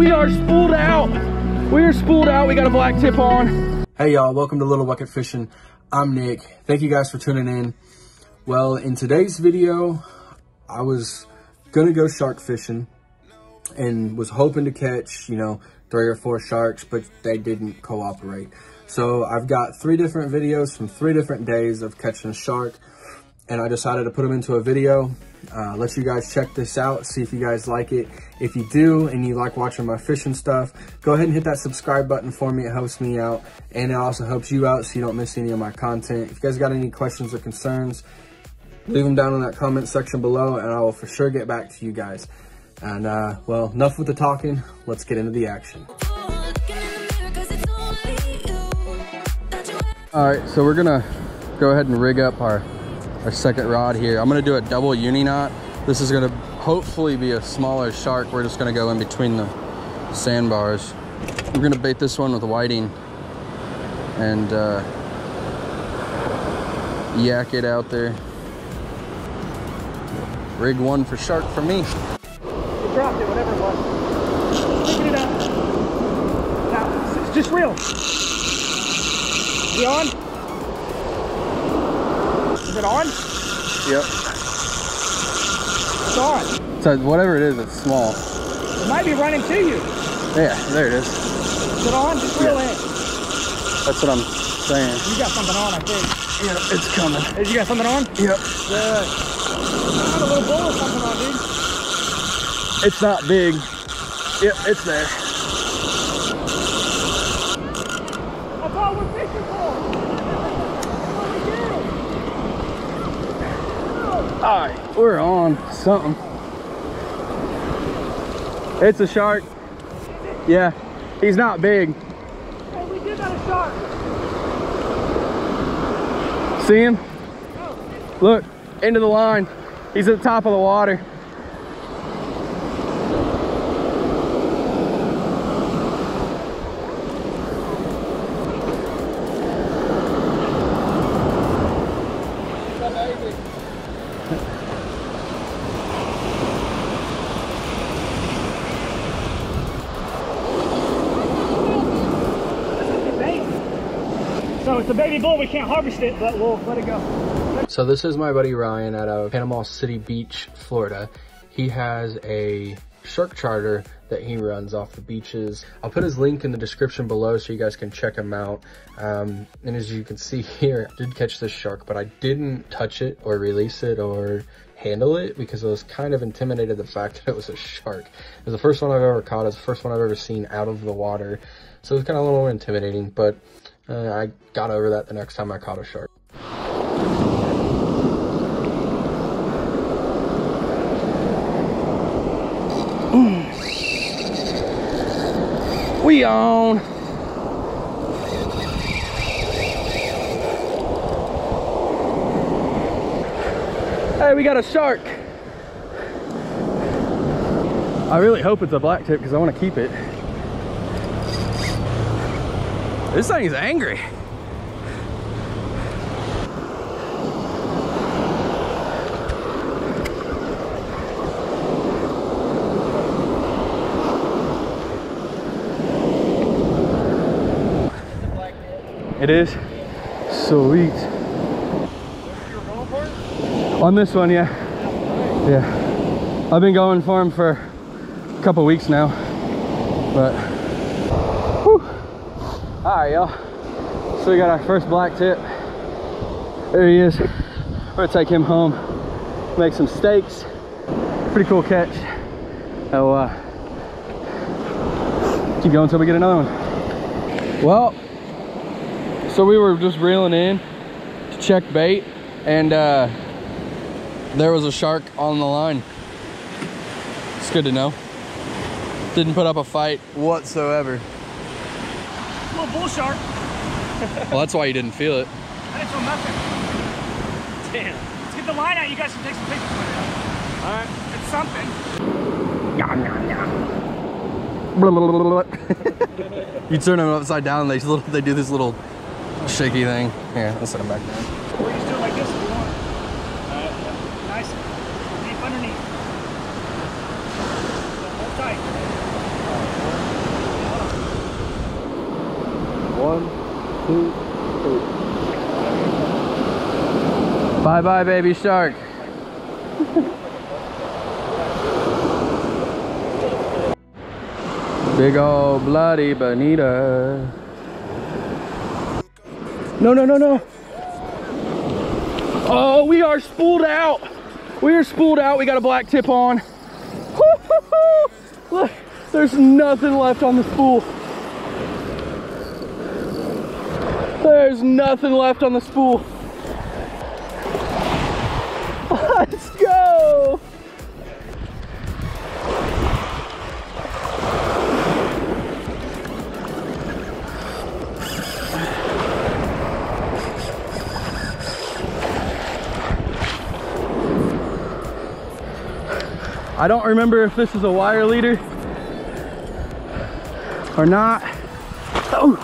we are spooled out. We are spooled out. We got a black tip on. Hey y'all, welcome to Little Bucket Fishing. I'm Nick. Thank you guys for tuning in. Well, in today's video, I was gonna go shark fishing and was hoping to catch, you know, 3 or 4 sharks, but they didn't cooperate. So I've got 3 different videos from 3 different days of catching a shark, and I decided to put them into a video, let you guys check this out, see if you guys like it. If you do, and you like watching my fishing stuff, go ahead and hit that subscribe button for me. It helps me out, and it also helps you out so you don't miss any of my content. If you guys got any questions or concerns, leave them down in that comment section below, and I will for sure get back to you guys. And well, enough with the talking, let's get into the action. All right, so we're gonna go ahead and rig up our second rod here. I'm gonna do a double uni knot. This is gonna hopefully be a smaller shark. We're just gonna go in between the sandbars. We're gonna bait this one with whiting and yak it out there. Rig one for shark for me. It dropped it, whatever it was. Picking it up. Now, it's just real. Is he on? Is it on? Yep. It's on. So whatever it is, it's small. It might be running to you. Yeah, there it is. Is it on? Just reel in. That's what I'm saying. You got something on, I think. Yeah, it's coming. Hey, you got something on? Yep. Good. I got a little bull or something on, dude. It's not big. Yep, it's there. I thought we're fishing for. All right, we're on something. It's a shark. Yeah, he's not big. Hey, we did got a shark. See him? Look, into the line. He's at the top of the water. It's a baby bull, we can't harvest it, but we'll let it go. So this is my buddy Ryan out of Panama City Beach, Florida. He has a shark charter that he runs off the beaches. I'll put his link in the description below so you guys can check him out. And as you can see here, I did catch this shark, but I didn't touch it or release it or handle it because I was kind of intimidated the fact that it was a shark. It was the first one I've ever caught. It's the first one I've ever seen out of the water. So it was kind of a little intimidating, but I got over that the next time I caught a shark. We on. Hey, we got a shark. I really hope it's a black tip because I want to keep it. This thing is angry. It is? Sweet. That's what you were going for? On this one, yeah. Yeah. I've been going for him for a couple weeks now, but. All right, y'all, so we got our first black tip. There he is. We're gonna take him home, make some steaks. Pretty cool catch. So keep going until we get another one. Well, so we were just reeling in to check bait, and there was a shark on the line. It's good to know. Didn't put up a fight whatsoever. Bull shark. Well, that's why you didn't feel it. I didn't feel nothing. Damn. Let's get the line out. You guys should take some pictures with it. All right. It's something. Yum, yum, yum. You turn them upside down, they do this little shaky thing. Yeah, let's set them back down. Or you just do it like this if you want. Nice. Deep underneath. Hold tight. Bye bye, baby shark. Big old bloody bonita. No, no, no, no. Oh, we are spooled out. We are spooled out. We got a black tip on. Look, there's nothing left on the spool. There's nothing left on the spool. Let's go. I don't remember if this is a wire leader or not. Oh.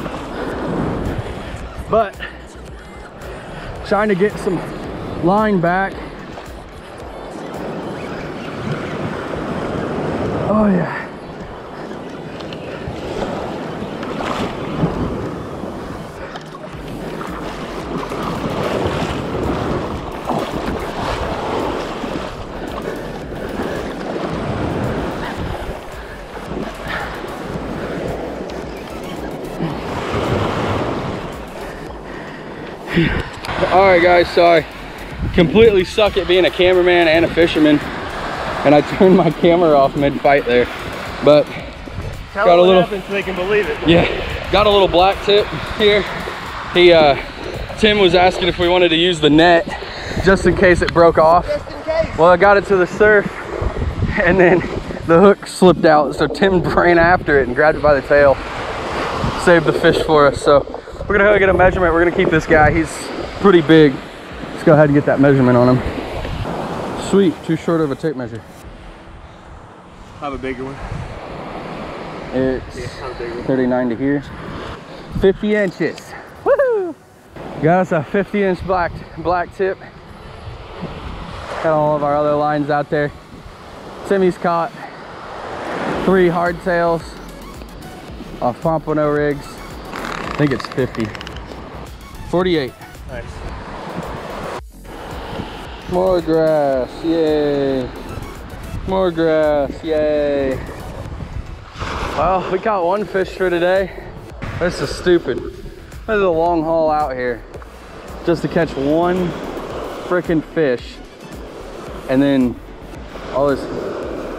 But trying to get some line back. Oh yeah. All right guys, so I completely suck at being a cameraman and a fisherman. And I turned my camera off mid-fight there, but got a little. So they can believe it. Yeah, got a little black tip here. He, Tim was asking if we wanted to use the net just in case it broke off. Just in case. Well, I got it to the surf, and then the hook slipped out, so Tim ran after it and grabbed it by the tail, saved the fish for us. So we're gonna go get a measurement. We're gonna keep this guy. He's pretty big. Let's go ahead and get that measurement on him. Sweet, too short of a tape measure. I have a bigger one. It's 39 to here. 50 inches. Woohoo! Got us a 50-inch black tip. Got all of our other lines out there. Timmy's caught 3 hardtails off pompano rigs. I think it's 50. 48. Nice. More grass. Yay. More grass, yay. Well, we caught one fish for today. This is stupid. This is a long haul out here just to catch one freaking fish and then all this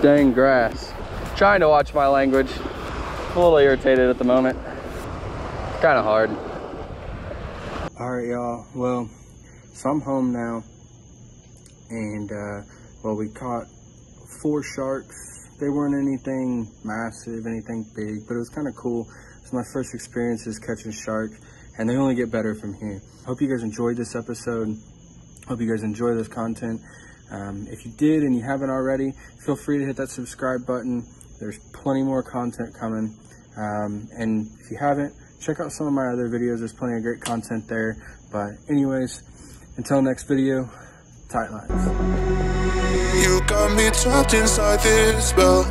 dang grass. Trying to watch my language. A little irritated at the moment. It's kind of hard. All right, y'all. Well, so I'm home now and well, we caught 4 sharks. They weren't anything massive, anything big, but it was kind of cool. It's my first experience is catching shark, and they only get better from here. Hope you guys enjoyed this episode. Hope you guys enjoy this content. If you did and you haven't already, feel free to hit that subscribe button. There's plenty more content coming. And if you haven't, check out some of my other videos. There's plenty of great content there. But anyways, until next video, tight lines. You got me trapped inside this spell.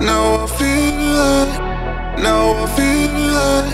Now I feel like, now I feel like